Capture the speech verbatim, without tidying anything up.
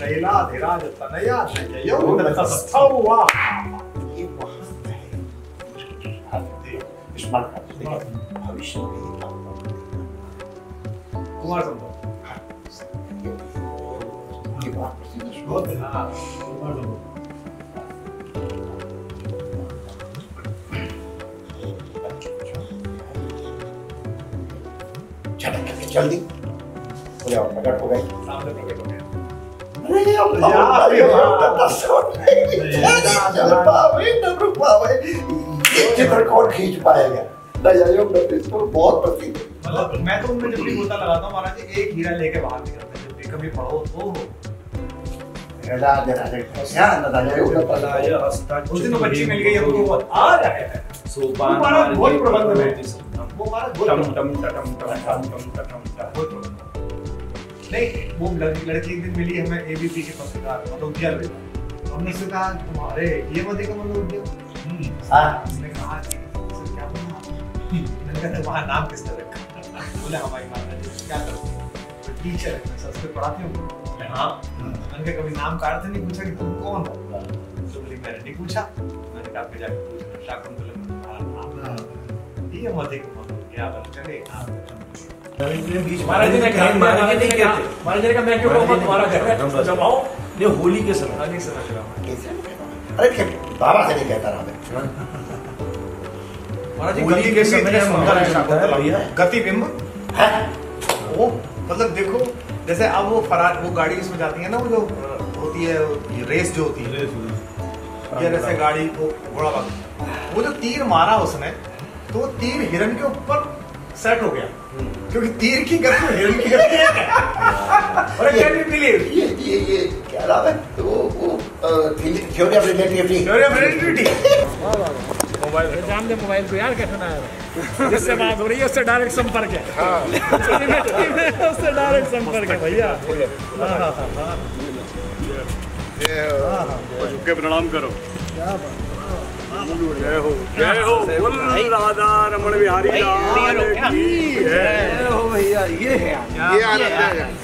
शैलाधिराज तनया शय्यो रतस्थौ वा ये महंत है हते स्मरण कर भविष्य में कुमार संभव ये बात प्रसिद्ध श्लोक है कुमार संभव जल्दी हो जाओ प्रकट हो गए सामने प्रकट हो गए अरे यार ये दर्शन नहीं पावे न पावे ये चित्र कौन खींच पाएगा दयायो प्रतिष्ठा बहुत प्रसिद्ध मतलब मैं तो उनमें जब भी गोता लगाता हूं महाराज जी एक हीरा लेके बाहर निकलता है जब कभी पढ़ो तो राजा राजा ध्यान राजा उनका पता है हस्ताक्षर उस दिन बच्ची मिल गई हमको आ रहा है सोपान महाराज बहुत प्रबंध है वो टम टम टम टम टम नहीं वो लड़की एक दिन मिली हमें एबीपी के पत्रकार मतलब क्या लगा हमने से कहा तुम्हारे ये मत देखो मतलब ये हां उसने कहा कि सर क्या बना मैंने कहा नाम किसने रखा बोले हमारी माता जी क्या करती है टीचर है संस्कृत पढ़ाती हूं मैं हां मैंने कभी नाम कारण से नहीं पूछा कि तुम कौन हो तो बोली मैंने नहीं पूछा मैंने कहा आपके जाके पूछना शाकुंतला ये मत देखो क्या चले आप महाराज जी ने कहा महाराज जी नहीं कहते महाराज जी का मैं क्यों कहूं तुम्हारा घर जब आओ ये होली के समय आगे समझ रहा हूं अरे क्या बाबा से नहीं कहता रहा मैं महाराज जी होली के समय मैंने सुंदर शाकुंतला भैया गतिबिंब है वो मतलब देखो जैसे अब वो फरार वो गाड़ी इसमें जाती है ना वो जो होती है रेस जो होती है ये जैसे गाड़ी को घोड़ा भागता वो जो तीर मारा उसने तो तीर हिरण के ऊपर सेट हो गया क्योंकि तीर की गति हिरण की गति और कैन यू बिलीव ये ये ये क्या बात है तो वो theory of relativity theory of relativity mobile exam दे मोबाइल को यार कैसे ना आया जिससे बात हो रही है उससे डायरेक्ट संपर्क है हां उससे डायरेक्ट संपर्क है भैया हां हां ये झुक के प्रणाम करो क्या बात जय हो जय हो बोल राधा रमण बिहारी लाल की जय हो भैया ये है ये आनंद है।